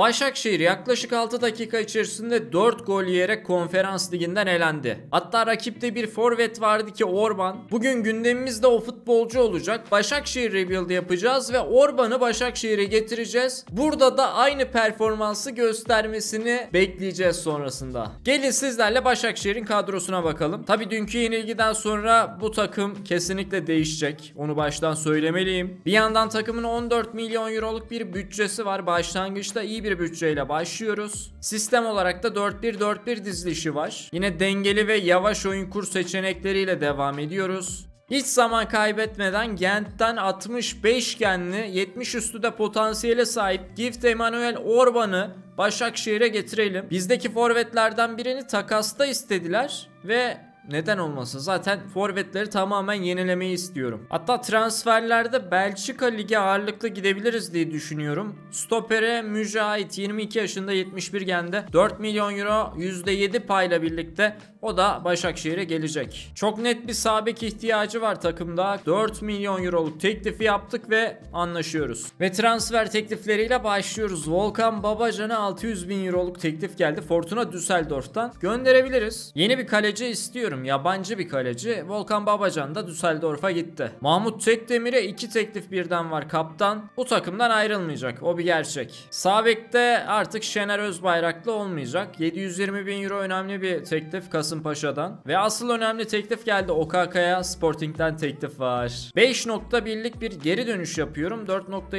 Başakşehir yaklaşık 6 dakika içerisinde 4 gol yiyerek Konferans Ligi'nden elendi. Hatta rakipte bir forvet vardı ki Orban. Bugün gündemimizde o futbolcu olacak. Başakşehir rebuild yapacağız ve Orban'ı Başakşehir'e getireceğiz. Burada da aynı performansı göstermesini bekleyeceğiz sonrasında. Gelin sizlerle Başakşehir'in kadrosuna bakalım. Tabi dünkü yenilgiden sonra bu takım kesinlikle değişecek. Onu baştan söylemeliyim. Bir yandan takımın 14 milyon euroluk bir bütçesi var. Başlangıçta iyi bir bütçeyle başlıyoruz. Sistem olarak da 4-1-4-1 dizilişi var. Yine dengeli ve yavaş oyun kur seçenekleriyle devam ediyoruz. Hiç zaman kaybetmeden Gent'ten 65 genli 70 üstü de potansiyele sahip Gift Emmanuel Orban'ı Başakşehir'e getirelim. Bizdeki forvetlerden birini takasta istediler ve neden olmasın? Zaten forvetleri tamamen yenilemeyi istiyorum. Hatta transferlerde Belçika Ligi ağırlıklı gidebiliriz diye düşünüyorum. Stopere Mücahit 22 yaşında 71 gende 4 milyon euro %7 payla birlikte o da Başakşehir'e gelecek. Çok net bir sağ bek ihtiyacı var takımda. 4 milyon euroluk teklifi yaptık ve anlaşıyoruz. Ve transfer teklifleriyle başlıyoruz. Volkan Babacan'a 600 bin euroluk teklif geldi. Fortuna Düsseldorf'tan gönderebiliriz. Yeni bir kaleci istiyorum. Yabancı bir kaleci. Volkan Babacan da Düsseldorf'a gitti. Mahmut Tekdemir'e 2 teklif birden var kaptan. Bu takımdan ayrılmayacak. O bir gerçek. Sağ bekte artık Şener Özbayraklı olmayacak. 720 bin euro önemli bir teklif Kasımpaşa'dan. Ve asıl önemli teklif geldi. OKK'ya Sporting'den teklif var. 5.1'lik bir geri dönüş yapıyorum. 4.7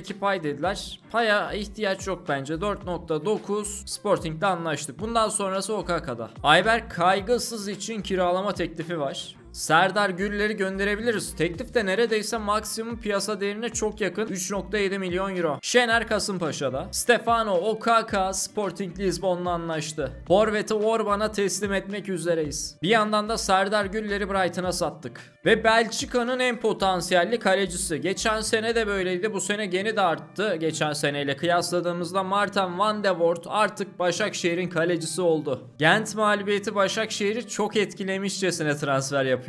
%2 pay dediler. Paya ihtiyaç yok bence. 4.9 Sporting'de anlaştık. Bundan sonrası OKK'da. Ayberk Kaygısız için kiralama teklifi var. Serdar Güller'i gönderebiliriz. Teklif de neredeyse maksimum piyasa değerine çok yakın. 3.7 milyon euro. Şener Kasımpaşa'da. Stefano Okaka Sporting Lisbon'la anlaştı. Forvet'i Orban'a teslim etmek üzereyiz. Bir yandan da Serdar Güller'i Brighton'a sattık. Ve Belçika'nın en potansiyelli kalecisi. Geçen sene de böyleydi. Bu sene gene de arttı. Geçen seneyle kıyasladığımızda Martin Van de Voort artık Başakşehir'in kalecisi oldu. Gent mağlubiyeti Başakşehir'i çok etkilemişçesine transfer yaptı.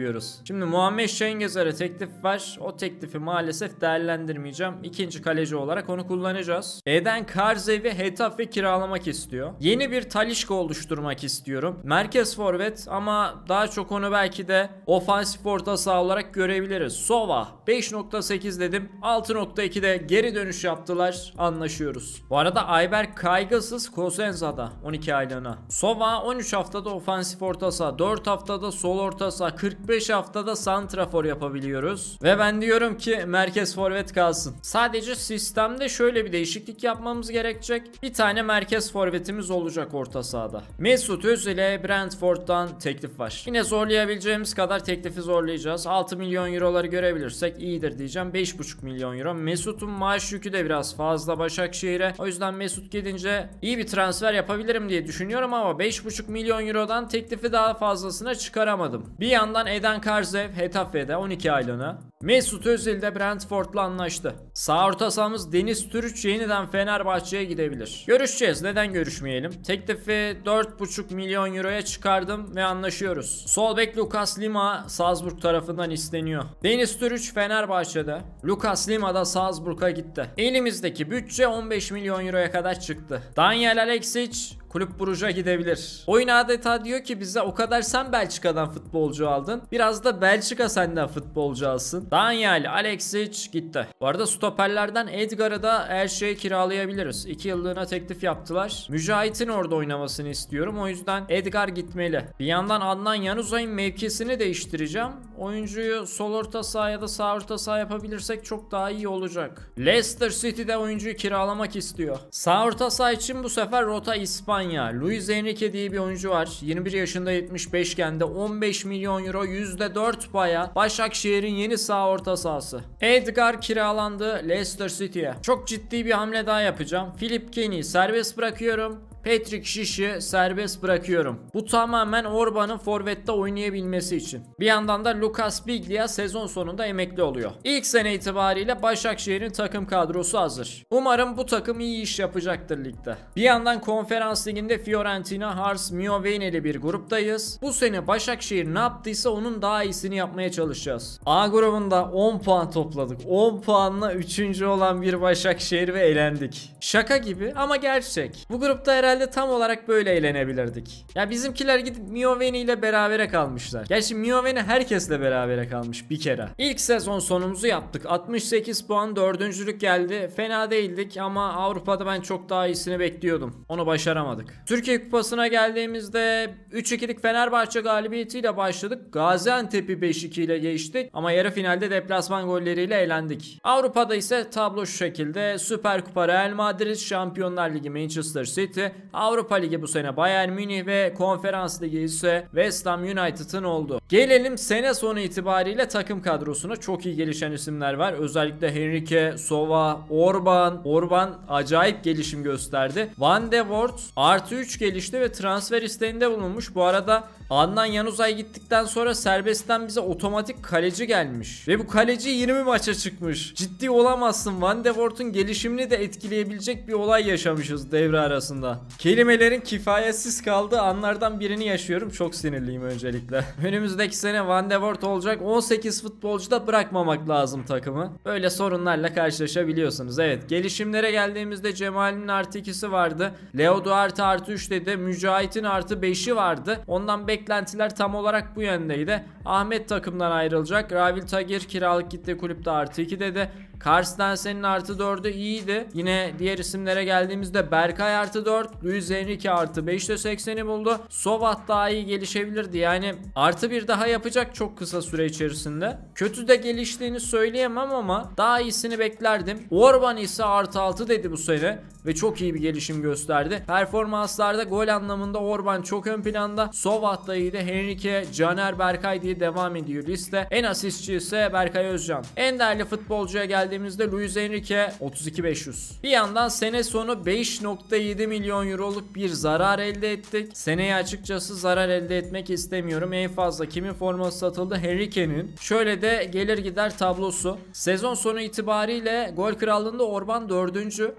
Şimdi Muhammed Şengezer'e teklif var. O teklifi maalesef değerlendirmeyeceğim. İkinci kaleci olarak onu kullanacağız. Eden Karzevi Hetafe kiralamak istiyor. Yeni bir Talisca oluşturmak istiyorum. Merkez forvet ama daha çok onu belki de ofansif orta saha olarak görebiliriz. Sova 5.8 dedim. 6.2'de geri dönüş yaptılar. Anlaşıyoruz. Bu arada Ayberk Kaygısız Kosenza'da 12 aylığına. Sova 13 haftada ofansif orta saha, 4 haftada sol orta saha, 45 haftada santrafor yapabiliyoruz. Ve ben diyorum ki merkez forvet kalsın. Sadece sistemde şöyle bir değişiklik yapmamız gerekecek. Bir tane merkez forvetimiz olacak orta sahada. Mesut Özil'e Brentford'dan teklif var. Yine zorlayabileceğimiz kadar teklifi zorlayacağız. 6 milyon euroları görebilirsek iyidir diyeceğim. 5.5 milyon euro. Mesut'un maaş yükü de biraz fazla Başakşehir'e. O yüzden Mesut gidince iyi bir transfer yapabilirim diye düşünüyorum ama 5.5 milyon eurodan teklifi daha fazlasına çıkaramadım. Bir yandan Eden Karzev Hetafe'de 12 aylığına. Mesut Özil de Brentford'la anlaştı. Sağ orta sahamız Deniz Türüç yeniden Fenerbahçe'ye gidebilir. Görüşeceğiz. Neden görüşmeyelim? Teklifi 4.5 milyon euroya çıkardım ve anlaşıyoruz. Sol bek Lucas Lima Salzburg tarafından isteniyor. Deniz Türüç Fenerbahçe'de. Lucas Lima da Salzburg'a gitti. Elimizdeki bütçe 15 milyon euroya kadar çıktı. Daniel Alexic Kulüp Brugge'a gidebilir. Oyun adeta diyor ki bize o kadar sen Belçika'dan futbolcu aldın. Biraz da Belçika senden futbolcu alsın. Daniel Alexic gitti. Bu arada stoperlerden Edgar'ı da her şeyi kiralayabiliriz. 2 yıllığına teklif yaptılar. Mücahit'in orada oynamasını istiyorum. O yüzden Edgar gitmeli. Bir yandan Adnan Januzaj'ın mevkisini değiştireceğim. Oyuncuyu sol orta saha ya da sağ orta saha yapabilirsek çok daha iyi olacak. Leicester City'de oyuncuyu kiralamak istiyor. Sağ orta saha için bu sefer rota İspanya. Luiz Henrique diye bir oyuncu var. 21 yaşında 75 gende 15 milyon euro %4 paya Başakşehir'in yeni sağ orta sahası. Edgar kiralandı Leicester City'ye. Çok ciddi bir hamle daha yapacağım. Philip Kenny'i serbest bırakıyorum. Patrick Şiş'i serbest bırakıyorum. Bu tamamen Orban'ın forvette oynayabilmesi için. Bir yandan da Lucas Biglia sezon sonunda emekli oluyor. İlk sene itibariyle Başakşehir'in takım kadrosu hazır. Umarım bu takım iyi iş yapacaktır ligde. Bir yandan Konferans Ligi'nde Fiorentina, Hars, Mioveni'li bir gruptayız. Bu sene Başakşehir ne yaptıysa onun daha iyisini yapmaya çalışacağız. A grubunda 10 puan topladık. 10 puanla 3. olan bir Başakşehir ve elendik. Şaka gibi ama gerçek. Bu grupta herhalde tam olarak böyle eğlenebilirdik. Ya bizimkiler gidip Mioveni ile berabere kalmışlar. Gerçi Mioveni herkesle berabere kalmış bir kere. İlk sezon sonumuzu yaptık. 68 puan 4.lük geldi. Fena değildik ama Avrupa'da ben çok daha iyisini bekliyordum. Onu başaramadık. Türkiye Kupası'na geldiğimizde 3-2'lik Fenerbahçe galibiyetiyle başladık. Gaziantep'i 5-2 ile geçtik ama yarı finalde deplasman golleriyle elendik. Avrupa'da ise tablo şu şekilde. Süper Kupa Real Madrid, Şampiyonlar Ligi Manchester City, Avrupa Ligi bu sene Bayern Münih ve Konferans Ligi ise West Ham United'ın oldu. Gelelim sene sonu itibariyle takım kadrosuna. Çok iyi gelişen isimler var. Özellikle Henrique, Sova, Orban. Orban acayip gelişim gösterdi. Van de Voort +3 gelişti ve transfer isteğinde bulunmuş. Bu arada Adnan Januzaj gittikten sonra serbestten bize otomatik kaleci gelmiş. Ve bu kaleci 20 maça çıkmış. Ciddi olamazsın. Van de Voort'un gelişimini de etkileyebilecek bir olay yaşamışız devre arasında. Kelimelerin kifayetsiz kaldığı anlardan birini yaşıyorum. Çok sinirliyim öncelikle. Önümüzdeki sene Van de Voort olacak. 18 futbolcu da bırakmamak lazım takımı. Böyle sorunlarla karşılaşabiliyorsunuz. Evet, gelişimlere geldiğimizde Cemal'in +2'si vardı. Leo Duarte +3 dedi. Mücahit'in +5'i vardı. Ondan beklentiler tam olarak bu yöndeydi. Ahmet takımdan ayrılacak. Ravil Tagir kiralık gitti kulüpte +2 dedi. Karsten senin +4'ü iyiydi. Yine diğer isimlere geldiğimizde Berkay +4, Luiz Henrique +5 de 80'i buldu. Sovat daha iyi gelişebilirdi. Yani +1 daha yapacak çok kısa süre içerisinde. Kötü de geliştiğini söyleyemem ama daha iyisini beklerdim. Orban ise +6 dedi bu sene ve çok iyi bir gelişim gösterdi. Performanslarda gol anlamında Orban çok ön planda. Sovat da iyiydi. Henrique, Caner, Berkay diye devam ediyor liste. En asistçi ise Berkay Özcan. En değerli futbolcuya geldiğimizde Luiz Henrique +32.500. Bir yandan sene sonu 5.7 milyon euroluk bir zarar elde ettik. Seneye açıkçası zarar elde etmek istemiyorum. En fazla kimin forması satıldı? Henrique'nin. Şöyle de gelir gider tablosu. Sezon sonu itibariyle gol krallığında Orban 4.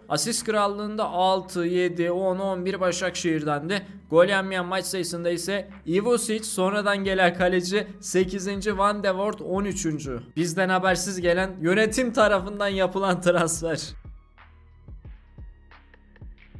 Asist krallığında 6, 7, 10, 11 Başakşehir'dendi. Gol yenmeyen maç sayısında ise Ivošić, sonradan gelen kaleci 8. Van de Voort 13. Bizden habersiz gelen yönetim tarafından yapılan transfer.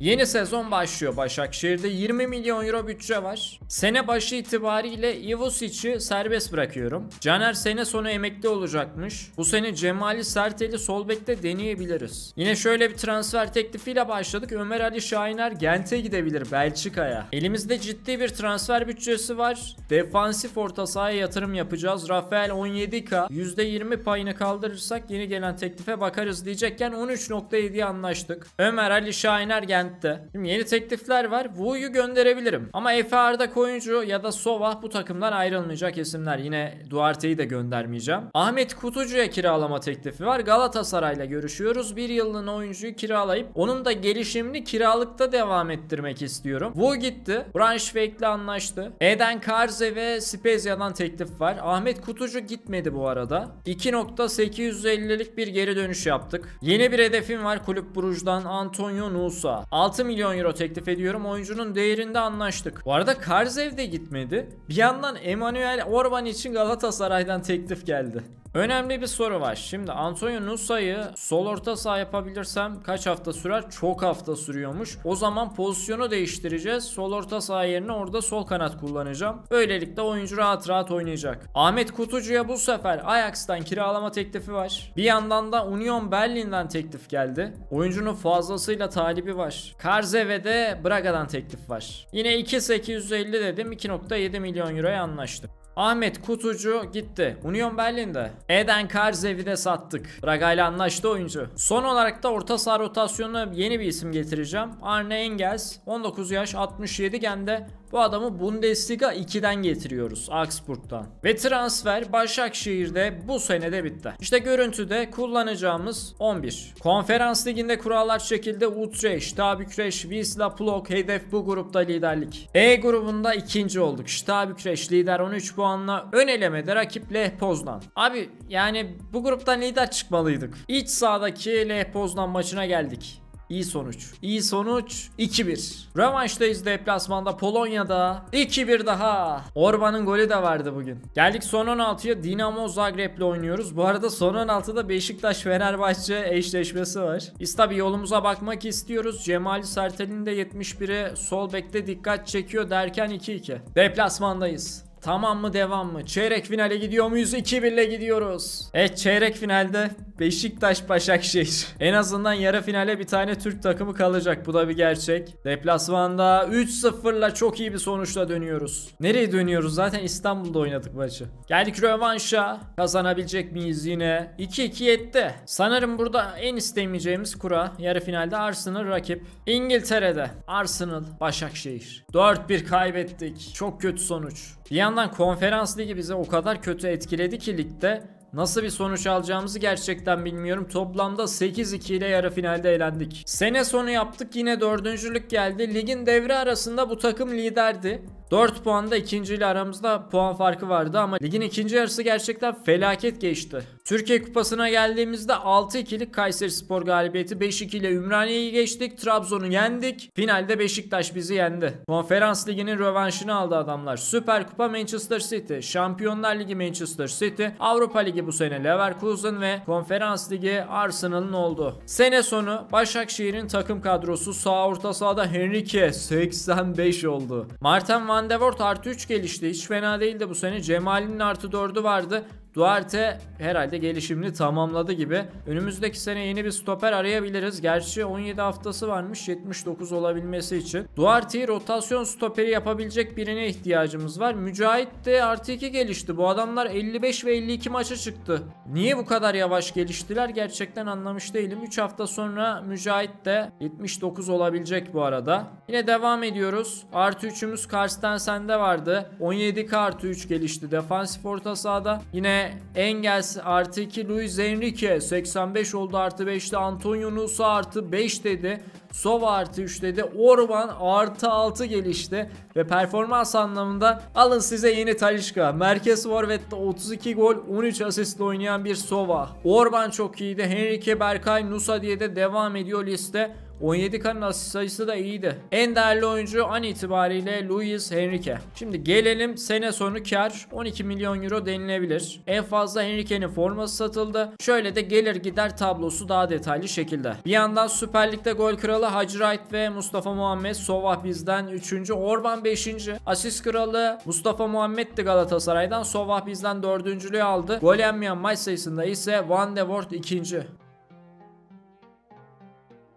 Yeni sezon başlıyor Başakşehir'de. 20 milyon euro bütçe var. Sene başı itibariyle Ivošić'i serbest bırakıyorum. Caner sene sonu emekli olacakmış. Bu sene Cemal'i Sertel'i sol bekte deneyebiliriz. Yine şöyle bir transfer teklifiyle başladık. Ömer Ali Şahiner Gent'e gidebilir, Belçika'ya. Elimizde ciddi bir transfer bütçesi var. Defansif orta sahaya yatırım yapacağız. Rafael 17K %20 payını kaldırırsak yeni gelen teklife bakarız diyecekken 13.7'ye anlaştık. Ömer Ali Şahiner Gent. Şimdi yeni teklifler var. Vu'yu gönderebilirim. Ama Efe Arda Koyuncu ya da Sova bu takımdan ayrılmayacak isimler. Yine Duarte'yi de göndermeyeceğim. Ahmet Kutucu'ya kiralama teklifi var. Galatasaray'la görüşüyoruz. Bir yıllığına oyuncuyu kiralayıp onun da gelişimini kiralıkta devam ettirmek istiyorum. Vu gitti. Braunschweig'le anlaştı. Eden Karze ve Spezia'dan teklif var. Ahmet Kutucu gitmedi bu arada. 2.850'lik bir geri dönüş yaptık. Yeni bir hedefim var. Kulüp Brugge'dan Antonio Nusa. 6 milyon euro teklif ediyorum. Oyuncunun değerinde anlaştık. Bu arada Karzev de gitmedi. Bir yandan Emmanuel Orban için Galatasaray'dan teklif geldi. Önemli bir soru var. Şimdi Antonio Nusa'yı sol orta saha yapabilirsem kaç hafta sürer? Çok hafta sürüyormuş. O zaman pozisyonu değiştireceğiz. Sol orta saha yerine orada sol kanat kullanacağım. Böylelikle oyuncu rahat rahat oynayacak. Ahmet Kutucu'ya bu sefer Ajax'tan kiralama teklifi var. Bir yandan da Union Berlin'den teklif geldi. Oyuncunun fazlasıyla talibi var. Karzeve'de Braga'dan teklif var. Yine 2.850 dedim. 2.7 milyon euroya anlaştık. Ahmet Kutucu gitti. Union Berlin'de. Eden Karzevi'yi de sattık. Braga ile anlaştı oyuncu. Son olarak da orta saha rotasyonuna yeni bir isim getireceğim. Arne Engels. 19 yaş 67 gende. Bu adamı Bundesliga 2'den getiriyoruz, Augsburg'dan. Ve transfer Başakşehir'de bu senede bitti. İşte görüntüde kullanacağımız 11. Konferans liginde kurallar şekilde Utrecht, Stabükreş, Wisla Plock hedef bu grupta liderlik. E grubunda ikinci olduk. Stabükreş lider 13 puanla, ön elemede rakip Lech Poznan. Abi yani bu gruptan lider çıkmalıydık. İç sahadaki Lech Poznan maçına geldik. İyi sonuç. İyi sonuç 2-1. Rövanştayız deplasmanda Polonya'da. 2-1 daha. Orban'ın golü de vardı bugün. Geldik son 16'ya. Dinamo Zagreb'le oynuyoruz. Bu arada son 16'da Beşiktaş Fenerbahçe eşleşmesi var. Biz tabi yolumuza bakmak istiyoruz. Cemal Sertel'in de 71'i sol bekte dikkat çekiyor derken 2-2. Deplasmandayız. Tamam mı devam mı? Çeyrek finale gidiyor muyuz? 2-1'le gidiyoruz. Evet, çeyrek finalde Beşiktaş Başakşehir. En azından yarı finale bir tane Türk takımı kalacak. Bu da bir gerçek. Deplasmanda 3-0'la çok iyi bir sonuçla dönüyoruz. Nereye dönüyoruz? Zaten İstanbul'da oynadık maçı. Geldik rövanşa. Kazanabilecek miyiz yine? 2-2 yetti. Sanırım burada en istemeyeceğimiz kura. Yarı finalde Arsenal rakip. İngiltere'de Arsenal Başakşehir. 4-1 kaybettik. Çok kötü sonuç. Bir yandan konferans ligi bize o kadar kötü etkiledi ki ligde nasıl bir sonuç alacağımızı gerçekten bilmiyorum. Toplamda 8-2 ile yarı finalde elendik. Sene sonu yaptık, yine dördüncülük geldi. Ligin devre arasında bu takım liderdi. 4 puanda ikinci ile aramızda puan farkı vardı ama ligin ikinci yarısı gerçekten felaket geçti. Türkiye Kupası'na geldiğimizde 6-2'lik Kayserispor galibiyeti, 5-2 ile Ümraniye'yi geçtik, Trabzon'u yendik. Finalde Beşiktaş bizi yendi. Konferans Ligi'nin rövanşını aldı adamlar. Süper Kupa Manchester City, Şampiyonlar Ligi Manchester City, Avrupa Ligi bu sene Leverkusen ve Konferans Ligi Arsenal'ın oldu. Sene sonu Başakşehir'in takım kadrosu sağ orta sahada Henrique 85 oldu. Martin Van de Voort artı 3 gelişti. Hiç fena değildi bu sene. Cemal'in artı 4'ü vardı. Duarte herhalde gelişimini tamamladı gibi. Önümüzdeki sene yeni bir stoper arayabiliriz. Gerçi 17 haftası varmış 79 olabilmesi için. Duarte'yi rotasyon stoperi yapabilecek birine ihtiyacımız var. Mücahit de artı 2 gelişti. Bu adamlar 55 ve 52 maça çıktı. Niye bu kadar yavaş geliştiler gerçekten anlamış değilim. 3 hafta sonra Mücahit de 79 olabilecek bu arada. Yine devam ediyoruz. Artı 3'ümüz Karsten Sende vardı. 17K artı 3 gelişti. Defansif orta sahada. Yine Engels artı 2, Luiz Henrique 85 oldu artı 5'te, Antonio Nusa artı 5 dedi, Sova artı 3 dedi, Orban artı 6 gelişti ve performans anlamında alın size yeni Talisca. Merkez forvette 32 gol 13 asistle oynayan bir Sova. Orban çok iyiydi. Henrique, Berkay, Nusa diye de devam ediyor liste. 17K'nın asist sayısı da iyiydi. En değerli oyuncu an itibariyle Luiz Henrique. Şimdi gelelim sene sonu kar 12 milyon euro denilebilir. En fazla Henrique'nin forması satıldı. Şöyle de gelir gider tablosu daha detaylı şekilde. Bir yandan Süper Lig'de gol kralı Hacı Wright ve Mustafa Muhammed. Sova bizden 3. Orban 5. Asist kralı Mustafa Muhammed'di Galatasaray'dan. Sova bizden 4.lüğü aldı. Gol yenmeyen maç sayısında ise Van de Voort 2.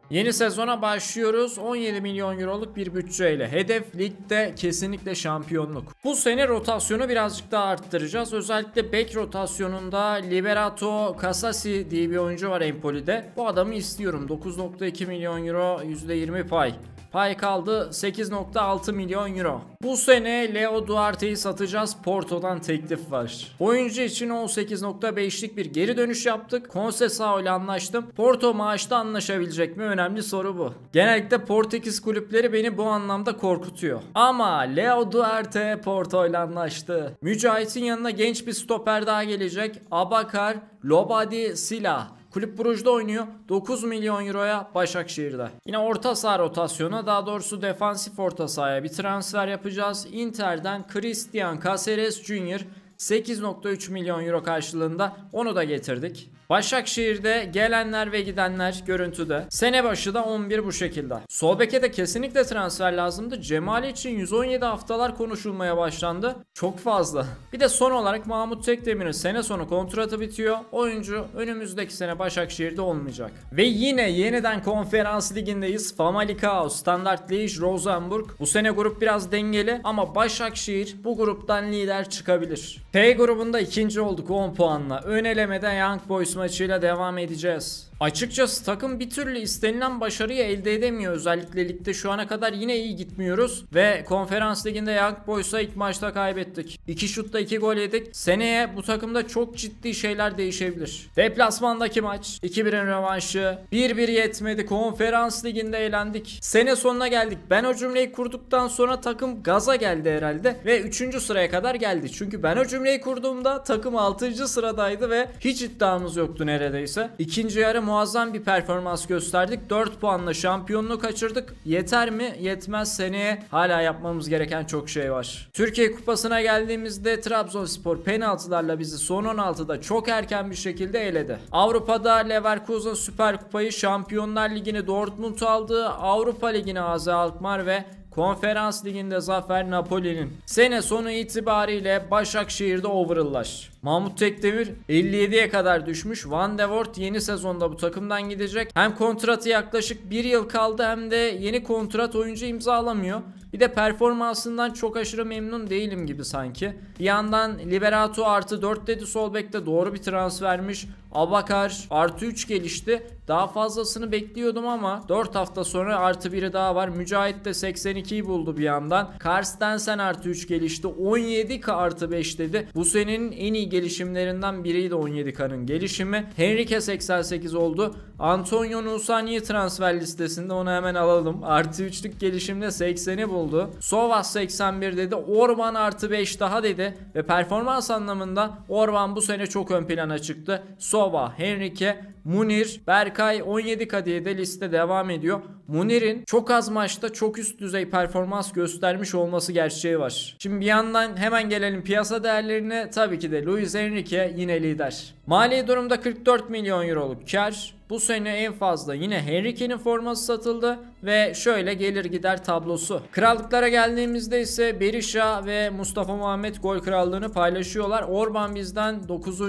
Yeni sezona başlıyoruz 17 milyon euroluk bir bütçeyle. Hedef ligde kesinlikle şampiyonluk. Bu sene rotasyonu birazcık daha arttıracağız. Özellikle bek rotasyonunda Liberato Casasi diye bir oyuncu var Empoli'de. Bu adamı istiyorum. 9.2 milyon euro %20 pay. Pay kaldı 8.6 milyon euro. Bu sene Leo Duarte'yi satacağız. Porto'dan teklif var. Oyuncu için 18.5'lik bir geri dönüş yaptık. Conceição ile anlaştım. Porto maaşta anlaşabilecek mi? Önemli soru bu. Genellikle Portekiz kulüpleri beni bu anlamda korkutuyor. Ama Leo Duarte Porto ile anlaştı. Mücahit'in yanına genç bir stoper daha gelecek. Abakar Lobadi Silva. Kulüp Brugge'da oynuyor. 9 milyon euroya Başakşehir'de. Yine orta saha rotasyona, daha doğrusu defansif orta sahaya bir transfer yapacağız. Inter'den Cristian Cáceres Jr. 8.3 milyon euro karşılığında onu da getirdik. Başakşehir'de gelenler ve gidenler görüntüde. Sene başı da 11 bu şekilde. Sol beke de kesinlikle transfer lazımdı. Cemali için 117 haftalar konuşulmaya başlandı. Çok fazla. Bir de son olarak Mahmut Tekdemir'in sene sonu kontratı bitiyor. Oyuncu önümüzdeki sene Başakşehir'de olmayacak. Ve yine yeniden Konferans Ligi'ndeyiz. Famalicão, Standard Liège, Rosenborg. Bu sene grup biraz dengeli ama Başakşehir bu gruptan lider çıkabilir. P grubunda ikinci olduk 10 puanla. Ön elemede Young Boys maçıyla devam edeceğiz. Açıkçası takım bir türlü istenilen başarıyı elde edemiyor. Özellikle ligde şu ana kadar yine iyi gitmiyoruz. Ve Konferans Ligi'nde Young Boys'a ilk maçta kaybettik. 2 şutta 2 gol yedik. Seneye bu takımda çok ciddi şeyler değişebilir. Deplasmandaki maç, 2-1'in rövanşı, 1-1 yetmedi. Konferans Ligi'nde eğlendik. Sene sonuna geldik. Ben o cümleyi kurduktan sonra takım gaza geldi herhalde. Ve 3. sıraya kadar geldi. Çünkü ben o cümleyi kurduğumda takım 6. sıradaydı ve hiç iddiamız yoktu neredeyse. İkinci yarı muazzam bir performans gösterdik. 4 puanla şampiyonluğu kaçırdık. Yeter mi? Yetmez. Seneye hala yapmamız gereken çok şey var. Türkiye Kupası'na geldiğimizde Trabzonspor penaltılarla bizi son 16'da çok erken bir şekilde eledi. Avrupa'da Leverkusen Süper Kupayı, Şampiyonlar Ligi'ni Dortmund aldı. Avrupa Ligi'ni AZ Alkmaar ve Konferans Ligi'nde zafer Napoli'nin. Sene sonu itibariyle Başakşehir'de overall'lar. Mahmut Tekdemir 57'ye kadar düşmüş. Van de Voort yeni sezonda bu takımdan gidecek. Hem kontratı yaklaşık 1 yıl kaldı hem de yeni kontrat oyuncu imzalamıyor. Bir de performansından çok aşırı memnun değilim gibi sanki. Bir yandan Liberato +4 dedi sol bekte, doğru bir transfermiş. Abakar +3 gelişti. Daha fazlasını bekliyordum ama 4 hafta sonra +1'i daha var. Mücahit de 82'yi buldu bir yandan. Karstensen +3 gelişti. 17K +5 dedi. Bu senenin en iyi gelişimlerinden biriydi 17K'nın gelişimi. Henrique 88 oldu. Antonio Nusani'yi transfer listesinde, onu hemen alalım. +3'lük gelişimde 80'i buldu. Sovas 81 dedi. Orban +5 daha dedi. Ve performans anlamında Orban bu sene çok ön plana çıktı. Sova, Henrique, Munir, Berkay 17K diye de liste devam ediyor. Munir'in çok az maçta çok üst düzey performans göstermiş olması gerçeği var. Şimdi bir yandan hemen gelelim piyasa değerlerine. Tabii ki de Luiz Henrique yine lider. Mali durumda 44 milyon euroluk kar. Bu sene en fazla yine Henrique'nin forması satıldı ve şöyle gelir gider tablosu. Krallıklara geldiğimizde ise Berisha ve Mustafa Muhammed gol krallığını paylaşıyorlar. Orban bizden 9.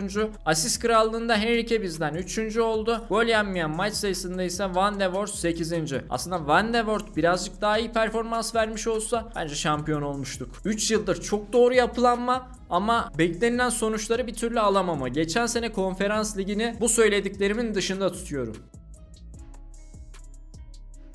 Asist krallığında Henrique bizden 3. oldu. Gol yenmeyen maç sayısında ise Van de Voort 8. Aslında Van de Voort birazcık daha iyi performans vermiş olsa bence şampiyon olmuştuk. 3 yıldır çok doğru yapılanma ama beklenilen sonuçları bir türlü alamama. Geçen sene Konferans Ligi'ni bu söylediklerimin dışında tutuyorum.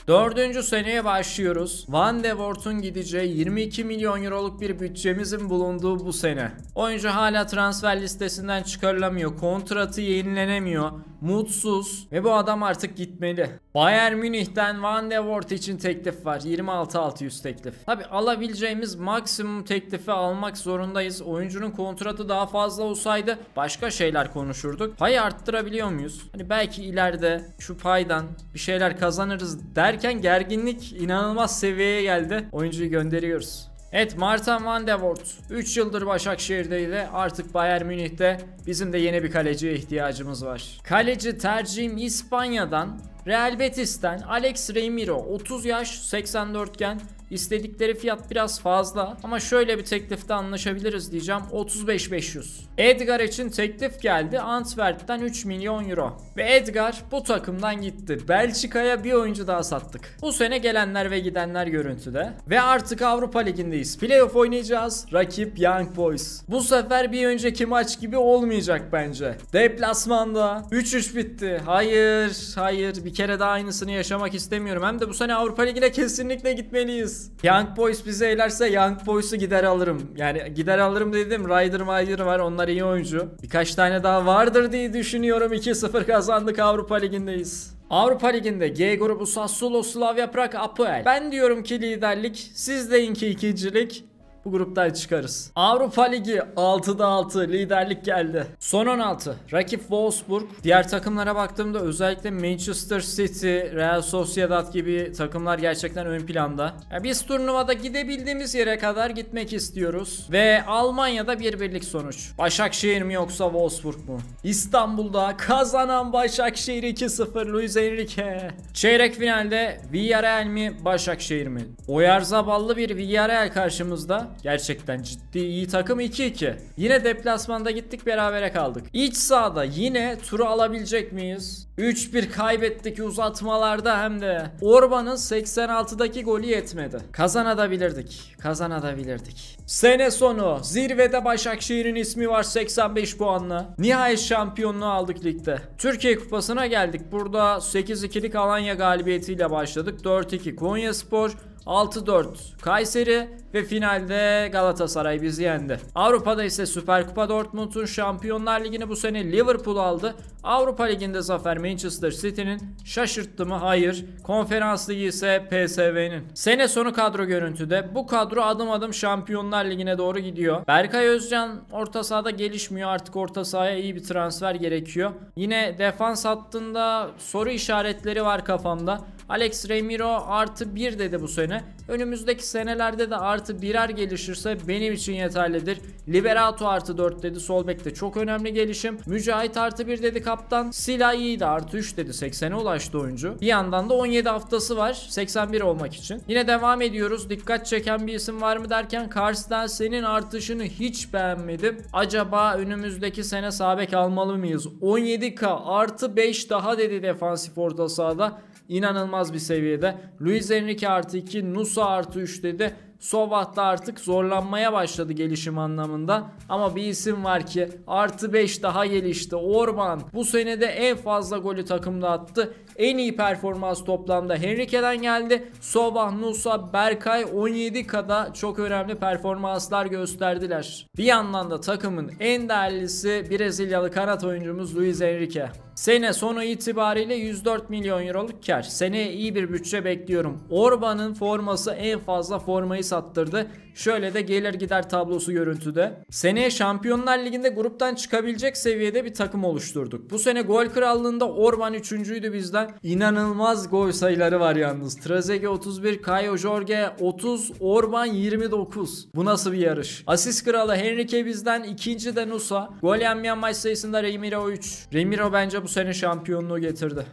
4. seneye başlıyoruz. Van de Voort'un gideceği 22 milyon euroluk bir bütçemizin bulunduğu bu sene. Oyuncu hala transfer listesinden çıkarılamıyor. Kontratı yenilenemiyor. Mutsuz ve bu adam artık gitmeli. Bayern Münih'ten Van de Voort için teklif var. 26.600 teklif. Tabi alabileceğimiz maksimum teklifi almak zorundayız. Oyuncunun kontratı daha fazla olsaydı başka şeyler konuşurduk. Pay arttırabiliyor muyuz? Hani belki ileride şu paydan bir şeyler kazanırız derken gerginlik inanılmaz seviyeye geldi. Oyuncuyu gönderiyoruz. Evet, Martin Van de Voort 3 yıldır Başakşehir'deydi, artık Bayern Münih'te. Bizim de yeni bir kaleciye ihtiyacımız var. Kaleci tercihim İspanya'dan, Real Betis'ten Álex Remiro, 30 yaş 84'ken. İstedikleri fiyat biraz fazla ama şöyle bir teklifte anlaşabiliriz diyeceğim. 35.500. Edgar için teklif geldi. Antwerp'ten 3 milyon euro. Ve Edgar bu takımdan gitti. Belçika'ya bir oyuncu daha sattık. Bu sene gelenler ve gidenler görüntüde. Ve artık Avrupa Ligi'ndeyiz. Playoff oynayacağız. Rakip Young Boys. Bu sefer bir önceki maç gibi olmayacak bence. Deplasmanda 3-3 bitti. Hayır. Bir kere daha aynısını yaşamak istemiyorum. Hem de bu sene Avrupa Ligi'ne kesinlikle gitmeliyiz. Young Boys bizi eğlerse Young Boys'u gider alırım. Yani gider alırım dedim. Ryder var, onlar iyi oyuncu. Birkaç tane daha vardır diye düşünüyorum. 2-0 kazandık, Avrupa Ligi'ndeyiz. Avrupa Ligi'nde G grubu Sassuolo, Slavia Prag, Apoel. Ben diyorum ki liderlik, siz deyin ki ikincilik. bu gruptan çıkarız. Avrupa Ligi 6'da 6 liderlik geldi. Son 16. Rakip Wolfsburg. Diğer takımlara baktığımda özellikle Manchester City, Real Sociedad gibi takımlar gerçekten ön planda. Yani biz turnuvada gidebildiğimiz yere kadar gitmek istiyoruz. Ve Almanya'da bir birlik sonuç. Başakşehir mi yoksa Wolfsburg mu? İstanbul'da kazanan Başakşehir 2-0 Luiz Henrique. Çeyrek finalde Villarreal mi Başakşehir mi? Oyarzaballı bir Villarreal karşımızda. Gerçekten ciddi iyi takım. 2-2. Yine deplasmanda gittik, berabere kaldık. İç sahada yine turu alabilecek miyiz? 3-1 kaybettik uzatmalarda hem de. Orban'ın 86'daki golü yetmedi. Kazanabilirdik. Kazanabilirdik. Sene sonu zirvede Başakşehir'in ismi var 85 puanla. Nihayet şampiyonluğu aldık ligde. Türkiye Kupası'na geldik. Burada 8-2'lik Alanya galibiyetiyle başladık. 4-2 Konyaspor, 6-4 Kayseri ve finalde Galatasaray bizi yendi. Avrupa'da ise Süper Kupa Dortmund'un, Şampiyonlar Ligi'ni bu sene Liverpool aldı. Avrupa Ligi'nde zafer Manchester City'nin. Şaşırttı mı? Hayır. Konferans Ligi ise PSV'nin. Sene sonu kadro görüntüde. Bu kadro adım adım Şampiyonlar Ligi'ne doğru gidiyor. Berkay Özcan orta sahada gelişmiyor. Artık orta sahaya iyi bir transfer gerekiyor. Yine defans hattında soru işaretleri var kafamda. Álex Remiro +1 dedi bu sene. Önümüzdeki senelerde de +1'er gelişirse benim için yeterlidir. Liberato +4 dedi. Sol bekte çok önemli gelişim. Mücahit +1 dedi kaptan. Silahi'yi de +3 dedi. 80'e ulaştı oyuncu. Bir yandan da 17 haftası var. 81 olmak için. Yine devam ediyoruz. Dikkat çeken bir isim var mı derken Kars'tan senin artışını hiç beğenmedim. Acaba önümüzdeki sene sağ bek almalı mıyız? 17K +5 daha dedi defansif orta sahada. İnanılmaz bir seviyede. Luiz Henrique +2, Nusa +3 dedi. Sobat'ta artık zorlanmaya başladı gelişim anlamında. Ama bir isim var ki +5 daha gelişti. Orban bu senede en fazla golü takımda attı. En iyi performans toplamda Henrique'den geldi. Sobah, Nusa, Berkay 17K'da çok önemli performanslar gösterdiler. Bir yandan da takımın en değerlisi Brezilyalı kanat oyuncumuz Luiz Henrique. Sene sonu itibariyle 104 milyon euroluk kar. Seneye iyi bir bütçe bekliyorum. Orban'ın forması en fazla formayı sattırdı. Şöyle de gelir gider tablosu görüntüde. Seneye Şampiyonlar Ligi'nde gruptan çıkabilecek seviyede bir takım oluşturduk. Bu sene gol krallığında Orban 3.'üydü bizden. İnanılmaz gol sayıları var yalnız. Trezeguet 31, Caio Jorge 30, Orban 29. Bu nasıl bir yarış? Asist kralı Henrique bizden, ikinci de Nusa. Gol yenmeyen maç sayısında Remiro 3. Remiro bence bu sene şampiyonluğu getirdi.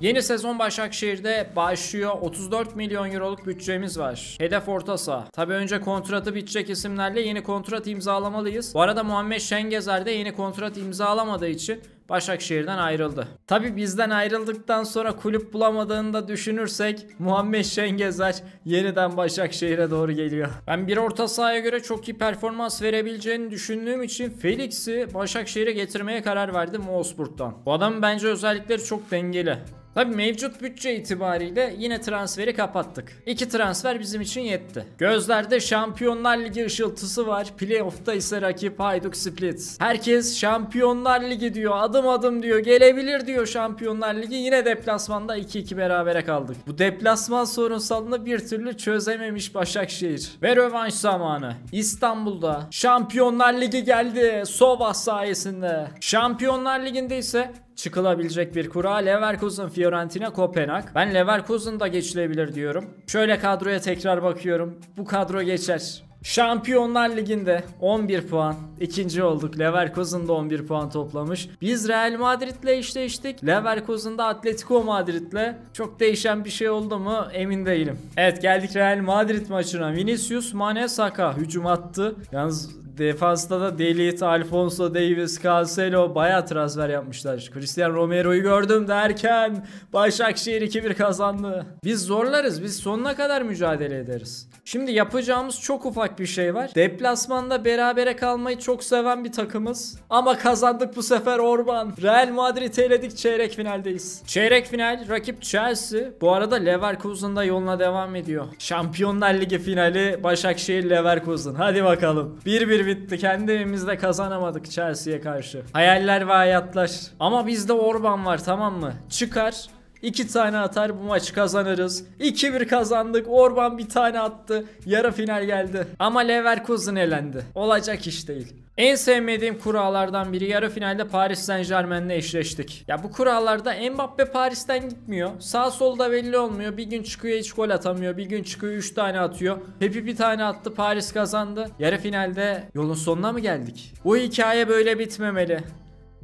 Yeni sezon Başakşehir'de başlıyor. 34 milyon euroluk bütçemiz var. Hedef orta saha. Tabi önce kontratı bitecek isimlerle yeni kontrat imzalamalıyız. Bu arada Muhammed Şengezer de yeni kontrat imzalamadığı için Başakşehir'den ayrıldı. Tabi bizden ayrıldıktan sonra kulüp bulamadığını da düşünürsek Muhammed Şengezer yeniden Başakşehir'e doğru geliyor. Ben bir orta sahaya göre çok iyi performans verebileceğini düşündüğüm için Felix'i Başakşehir'e getirmeye karar verdim Wolfsburg'dan. Bu adamın bence özellikleri çok dengeli. Tabi mevcut bütçe itibariyle yine transferi kapattık. 2 transfer bizim için yetti. Gözlerde Şampiyonlar Ligi ışıltısı var. Playoff'ta ise rakip Hajduk Split. Herkes Şampiyonlar Ligi diyor. Adım adım diyor. Gelebilir diyor Şampiyonlar Ligi. Yine deplasmanda 2-2 berabere kaldık. Bu deplasman sorunsalını bir türlü çözememiş Başakşehir. Ve rövanş zamanı. İstanbul'da Şampiyonlar Ligi geldi. Sova sayesinde. Şampiyonlar Ligi'nde ise çıkılabilecek bir kura Leverkusen, Fiorentina, Kopenhag. Ben Leverkusen'da geçilebilir diyorum. Şöyle kadroya tekrar bakıyorum. Bu kadro geçer. Şampiyonlar Ligi'nde 11 puan. İkinci olduk. Leverkusen'da 11 puan toplamış. Biz Real Madrid'le eşleştik. Leverkusen'da Atletico Madrid'le. Çok değişen bir şey oldu mu emin değilim. Evet, geldik Real Madrid maçına. Vinicius, Mane, Saka hücum attı. Yalnız defansta da Delit, Alfonso Davies, Cancelo bayağı transfer yapmışlar. Cristian Romero'yu gördüm derken Başakşehir 2-1 kazandı. Biz zorlarız. Biz sonuna kadar mücadele ederiz. Şimdi yapacağımız çok ufak bir şey var. Deplasmanda berabere kalmayı çok seven bir takımız. Ama kazandık bu sefer Orban. Real Madrid'i eledik, çeyrek finaldeyiz. Çeyrek final rakip Chelsea. Bu arada Leverkusen'da yoluna devam ediyor. Şampiyonlar Ligi finali Başakşehir Leverkusen. Hadi bakalım. 1-1 bitti. Kendi evimizde kazanamadık Chelsea'ye karşı. Hayaller ve hayatlar. Ama bizde Orban var, tamam mı? Çıkar. 2 tane atar, bu maçı kazanırız. 2-1 kazandık. Orban bir tane attı. Yarı final geldi. Ama Leverkusen elendi. Olacak iş değil. En sevmediğim kurallardan biri, yarı finalde Paris Saint Germain'le eşleştik. Ya bu kurallarda Mbappe Paris'ten gitmiyor. Sağ solda belli olmuyor. Bir gün çıkıyor hiç gol atamıyor. Bir gün çıkıyor 3 tane atıyor. Pepe bir tane attı, Paris kazandı. Yarı finalde yolun sonuna mı geldik? Bu hikaye böyle bitmemeli.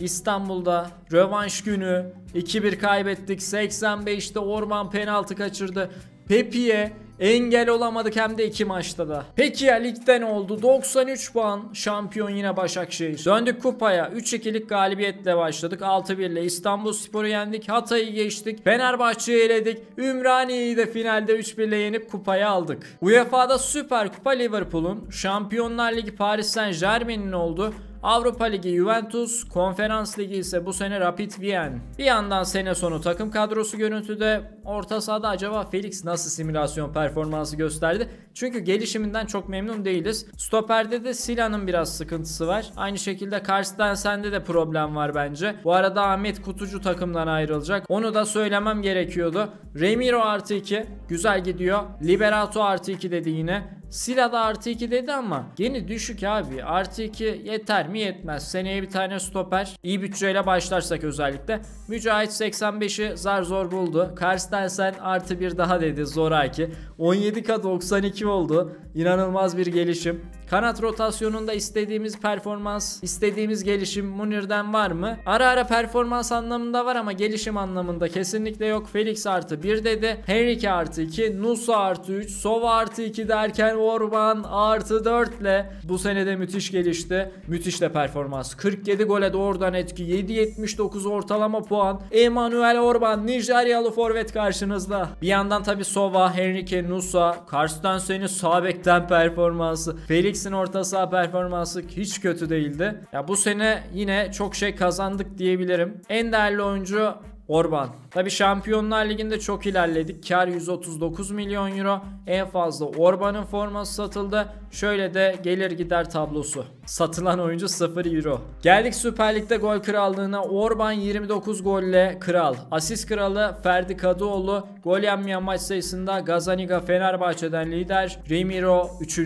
İstanbul'da rövanş günü 2-1 kaybettik. 85'te Orban penaltı kaçırdı. Pepe'ye engel olamadık, hem de 2 maçta da. Peki ya ligde ne oldu? 93 puan, şampiyon yine Başakşehir. Döndük kupaya, 3-2'lik galibiyetle başladık. 6-1'le İstanbulspor'u yendik, Hatay'ı geçtik, Fenerbahçe'yi eledik, Ümraniye'yi de finalde 3-1'le yenip kupayı aldık. UEFA'da Süper Kupa Liverpool'un, Şampiyonlar Ligi Paris Saint Germain'in oldu. Avrupa Ligi Juventus, Konferans Ligi ise bu sene Rapid Wien. Bir yandan sene sonu takım kadrosu görüntüde. Orta sahada acaba Felix nasıl simülasyon performansı gösterdi? Çünkü gelişiminden çok memnun değiliz. Stoperde de Sila'nın biraz sıkıntısı var. Aynı şekilde Karsten Sen'de de problem var bence. Bu arada Ahmet Kutucu takımdan ayrılacak. Onu da söylemem gerekiyordu. Remiro +2 güzel gidiyor. Liberato +2 dedi yine. Sila da +2 dedi ama yeni düşük abi. +2 yeter mi? Yetmez. Seneye bir tane stoper, iyi bütçeyle başlarsak özellikle. Mücahit 85'i zar zor buldu. Karsten Sen +1 daha dedi zoraki. 17K 92 oldu. İnanılmaz bir gelişim. Kanat rotasyonunda istediğimiz performans, istediğimiz gelişim Munir'den var mı? Ara ara performans anlamında var ama gelişim anlamında kesinlikle yok. Felix +1 dedi. Henrique +2, Nusa +3, Sova +2 derken Orban +4'le bu senede müthiş gelişti. Müthiş de performans. 47 gole doğrudan etki. 7.79 ortalama puan. Emmanuel Orban, Nijeryalı forvet karşınızda. Bir yandan tabi Sova, Henrique, Nusa, Karsten Sen'in sağ bekten performansı, Felix'in orta saha performansı hiç kötü değildi. Ya bu sene yine çok şey kazandık diyebilirim. En değerli oyuncu Orban. Tabi Şampiyonlar Ligi'nde çok ilerledik. Kar 139 milyon euro. En fazla Orban'ın forması satıldı. Şöyle de gelir gider tablosu. Satılan oyuncu 0 euro. Geldik Süper Lig'de gol krallığına. Orban 29 golle kral. Asist kralı Ferdi Kadıoğlu. Gol yenmeyen maç sayısında Gazaniga Fenerbahçe'den lider. Remiro 3.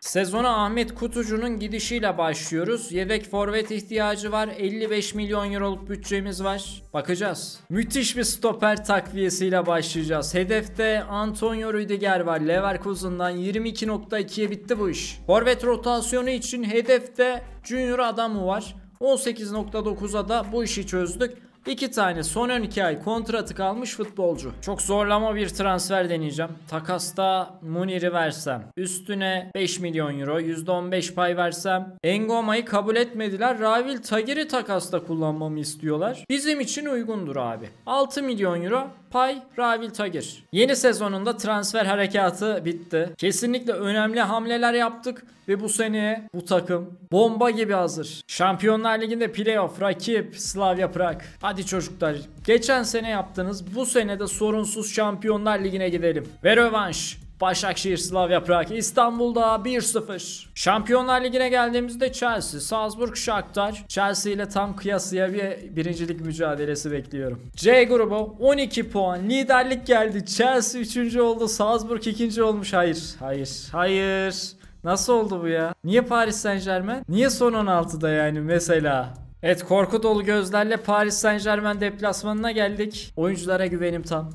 Sezona Ahmet Kutucu'nun gidişiyle başlıyoruz. Yedek forvet ihtiyacı var. 55 milyon euroluk bütçemiz var. Bakacağız. Müthiş bir stoper takviyesiyle başlayacağız. Hedefte Antonio Rüdiger var. Leverkusen'dan 22.2'ye bitti bu iş. Forvet rotasyonu için hedefte Junior adamı var. 18.9'a da bu işi çözdük. 2 tane son 12 ay kontratı kalmış futbolcu. Çok zorlama bir transfer deneyeceğim. Takasta Munir'i versem, üstüne 5 milyon euro %15 pay versem. Engoma'yı kabul etmediler. Ravel Tagir'i takasta kullanmamı istiyorlar. Bizim için uygundur abi. 6 milyon euro pay Ravel Tagir. Yeni sezonunda transfer harekatı bitti. Kesinlikle önemli hamleler yaptık ve bu seneye bu takım bomba gibi hazır. Şampiyonlar Ligi'nde playoff, rakip Slavia Prag. Hadi çocuklar, geçen sene yaptınız, bu sene de sorunsuz Şampiyonlar Ligi'ne gidelim. Ve rövanş. Başakşehir Slavia Prag İstanbul'da 1-0. Şampiyonlar Ligi'ne geldiğimizde Chelsea, Salzburg, Shakhtar. Chelsea ile tam kıyasıya bir birincilik mücadelesi bekliyorum. C grubu 12 puan liderlik geldi. Chelsea 3. oldu, Salzburg 2. olmuş. Hayır. Nasıl oldu bu ya? Niye Paris Saint Germain? Niye son 16'da yani mesela? Evet, korku dolu gözlerle Paris Saint Germain deplasmanına geldik. Oyunculara güvenim tam.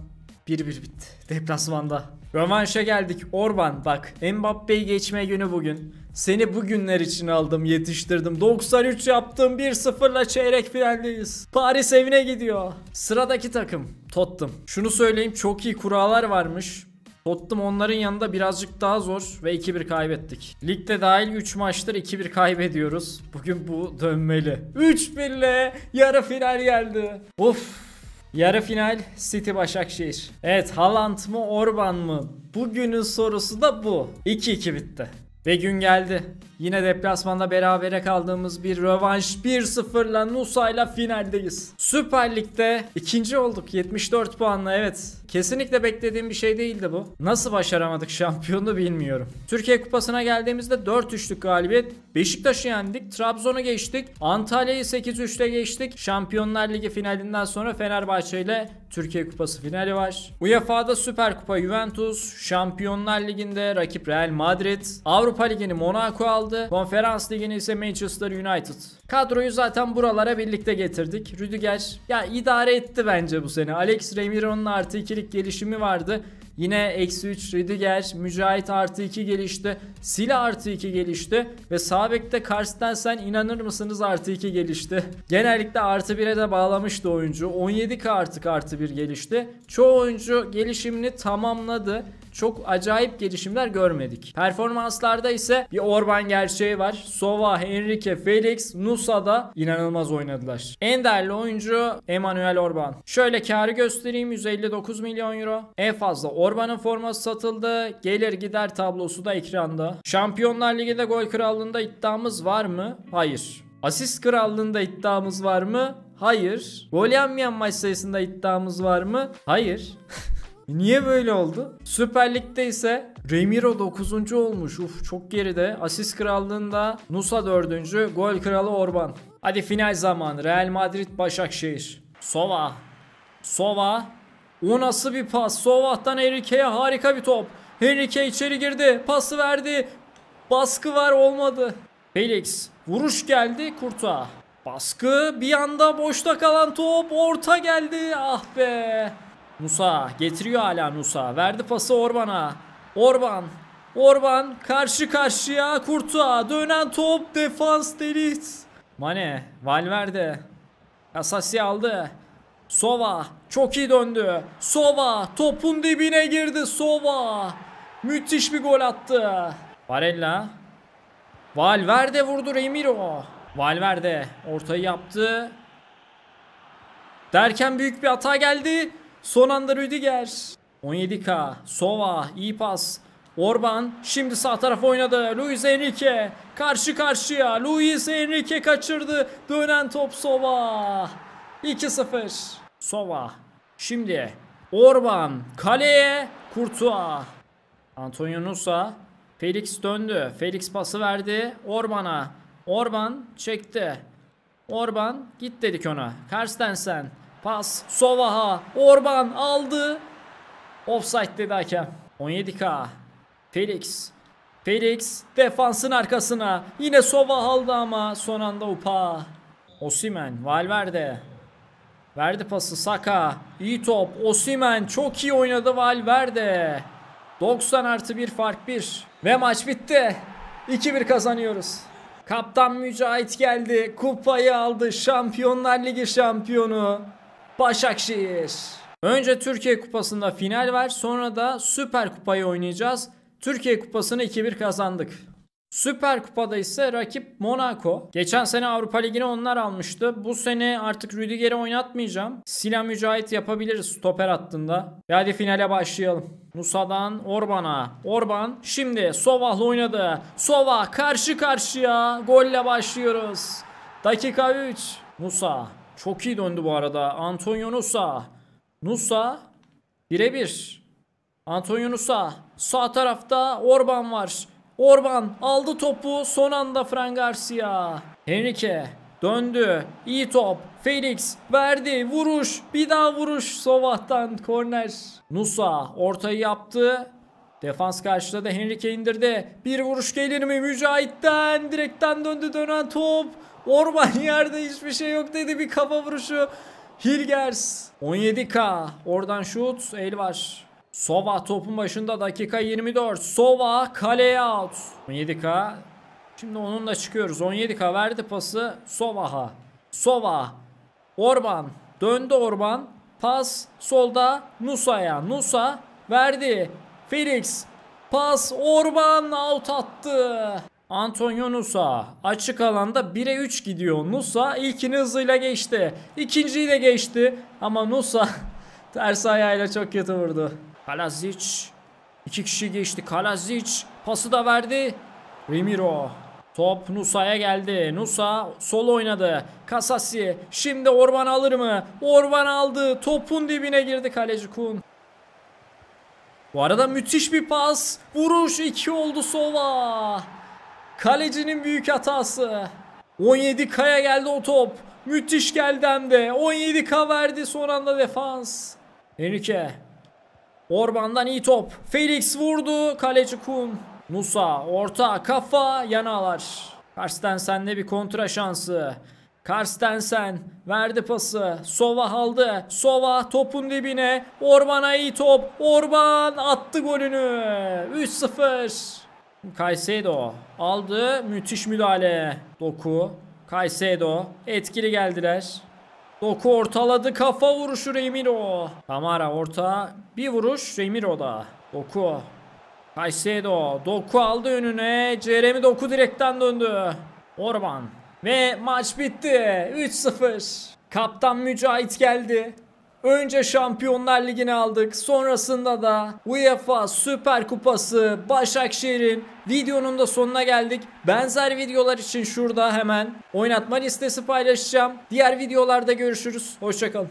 1-1 bitti deplasmanda. Rövanşa geldik. Orban bak, Mbappe'yi geçme günü bugün. Seni bugünler için aldım, yetiştirdim. 93 yaptım, 1-0'la çeyrek finaldeyiz. Paris evine gidiyor. Sıradaki takım Tottenham. Şunu söyleyeyim, çok iyi kurallar varmış. Tottenham onların yanında birazcık daha zor ve 2-1 kaybettik. Ligde dahil 3 maçtır 2-1 kaybediyoruz. Bugün bu dönmeli. 3-1'le yarı final geldi. Of. Yarı final City Başakşehir. Evet, Haaland mı Orban mı? Bugünün sorusu da bu. 2-2 bitti. Ve gün geldi. Yine deplasmanda berabere kaldığımız bir rövanş, 1-0'la Nusa'yla finaldeyiz. Süper Lig'de ikinci olduk 74 puanla, evet. Kesinlikle beklediğim bir şey değildi bu. Nasıl başaramadık şampiyonu bilmiyorum. Türkiye Kupası'na geldiğimizde 4-3'lük galibiyet. Beşiktaş'ı yendik, Trabzon'u geçtik, Antalya'yı 8-3'te geçtik. Şampiyonlar Ligi finalinden sonra Fenerbahçe ile Türkiye Kupası finali var. UEFA'da Süper Kupa Juventus, Şampiyonlar Ligi'nde rakip Real Madrid, Avrupa Ligi'ni Monaco aldı, Konferans Ligi'ni ise Manchester United. Kadroyu zaten buralara birlikte getirdik. Rüdiger ya idare etti bence bu sene. Álex Remiro'nun artı 2'lik gelişimi vardı. Yine eksi 3 Rüdiger, Mücahit artı 2 gelişti, Sila artı 2 gelişti ve Sabek'te Kars'tan sen inanır mısınız artı 2 gelişti. Genellikle artı 1'e de bağlamıştı oyuncu. 17K artık artı 1 gelişti. Çoğu oyuncu gelişimini tamamladı. Çok acayip gelişimler görmedik. Performanslarda ise bir Orban gerçeği var. Sova, Henrique, Felix, Nusa'da inanılmaz oynadılar. En değerli oyuncu Emmanuel Orban. Şöyle karı göstereyim, 159 milyon euro. En fazla Orban'ın forması satıldı. Gelir gider tablosu da ekranda. Şampiyonlar Ligi'nde gol krallığında iddiamız var mı? Hayır. Asist krallığında iddiamız var mı? Hayır. Gol yenmeyen maç sayısında iddiamız var mı? Hayır. Niye böyle oldu? Süper Lig'de ise Remiro 9. olmuş. Uf, çok geride. Asist krallığında Nusa 4. Gol kralı Orban. Hadi final zamanı. Real Madrid Başakşehir. Sova. Sova. O nasıl bir pas? Sova'dan Henrique'ye harika bir top. Henrique içeri girdi. Pası verdi. Baskı var, olmadı. Felix. Vuruş geldi. Kurta. Baskı. Bir anda boşta kalan top. Orta geldi. Ah be. Nusa getiriyor, hala Nusa verdi pası Orban'a. Orban karşı karşıya, Kurtuğa dönen top, defans delit. Mane, Valverde, Casasi aldı. Sova çok iyi döndü. Sova topun dibine girdi. Sova müthiş bir gol attı. Barella, Valverde vurdu, Remiro. Valverde ortayı yaptı derken büyük bir hata geldi. Son anda Rüdiger. 17K. Sova iyi pas. Orban şimdi sağ tarafa oynadı. Luiz Henrique karşı karşıya. Luiz Henrique kaçırdı. Dönen top Sova. 2-0. Sova. Şimdi Orban kaleye, Kurtuğa. Antonio Nusa. Felix döndü. Felix pası verdi Orban'a. Orban çekti. Orban git dedik ona. Karstensen. Pas Sovaha, Orban aldı. Offside dedi hakem. 17K. Felix defansın arkasına. Yine Sovaha aldı ama son anda upa. Osimhen, Valverde. Verdi pası Saka. İyi top. Osimhen çok iyi oynadı, Valverde. 90+1 fark 1. Ve maç bitti. 2-1 kazanıyoruz. Kaptan Mücahit geldi. Kupayı aldı. Şampiyonlar Ligi şampiyonu Başakşehir. Önce Türkiye Kupası'nda final var. Sonra da Süper Kupa'yı oynayacağız. Türkiye Kupası'nı 2-1 kazandık. Süper Kupa'da ise rakip Monaco. Geçen sene Avrupa Ligi'ni onlar almıştı. Bu sene artık Rüdiger'i oynatmayacağım. Sila Mücahit yapabiliriz stoper hattında. Ve hadi finale başlayalım. Musa'dan Orban'a. Orban şimdi Sova'la oynadı. Sova karşı karşıya. Golle başlıyoruz. Dakika 3. Musa. Çok iyi döndü bu arada. Antonio Nusa. Nusa birebir. Antonio Nusa. Sağ tarafta Orban var. Orban aldı topu. Son anda Fran Garcia. Henrique döndü. İyi top. Felix verdi. Vuruş. Bir daha vuruş. Sovah'tan korner. Nusa ortayı yaptı. Defans karşıladı. Henrique indirdi. Bir vuruş gelir mi? Mücahit'ten. Direkten döndü, dönen top. Orban yerde, hiçbir şey yok dedi. Bir kafa vuruşu. Hilgers. 17K. Oradan şut. El var. Sova topun başında. Dakika 24. Sova kaleye out. 17K. Şimdi onunla çıkıyoruz. 17K verdi pası Sova'ha. Sova. Orban. Döndü Orban. Pas solda Nusa'ya. Nusa verdi. Felix. Pas Orban out attı. Antonio Nusa açık alanda 1'e 3 gidiyor. Nusa ilkini hızıyla geçti. İkinciyi de geçti. Ama Nusa ters ayağıyla çok kötü vurdu. Kalasic. 2 kişi geçti. Kalasic pası da verdi. Remiro. Top Nusa'ya geldi. Nusa sol oynadı. Casasi. Şimdi Orban alır mı? Orban aldı. Topun dibine girdi kaleci Kun. Bu arada müthiş bir pas. Vuruş 2 oldu sola. Kalecinin büyük hatası. 17K'ya geldi o top. Müthiş geldi hem de. 17K verdi son anda defans. Henrique. Orban'dan iyi top. Felix vurdu. Kaleci Kun. Nusa orta kafa yanalar. Carstensen'de bir kontra şansı. Carstensen verdi pası. Sova aldı. Sova topun dibine. Orban'a iyi top. Orban attı golünü. 3-0. Caicedo aldı. Müthiş müdahale. Doku. Caicedo etkili geldiler. Doku ortaladı. Kafa vuruşu Remiro. Kamara orta. Bir vuruş Remiro'da. Doku. Caicedo. Doku aldı önüne. Jeremy Doku direkten döndü. Orban. Ve maç bitti. 3-0. Kaptan Mücahit geldi. Önce Şampiyonlar Ligi'ni aldık. Sonrasında da UEFA Süper Kupası Başakşehir'in videonun da sonuna geldik. Benzer videolar için şurada hemen oynatma listesi paylaşacağım. Diğer videolarda görüşürüz. Hoşçakalın.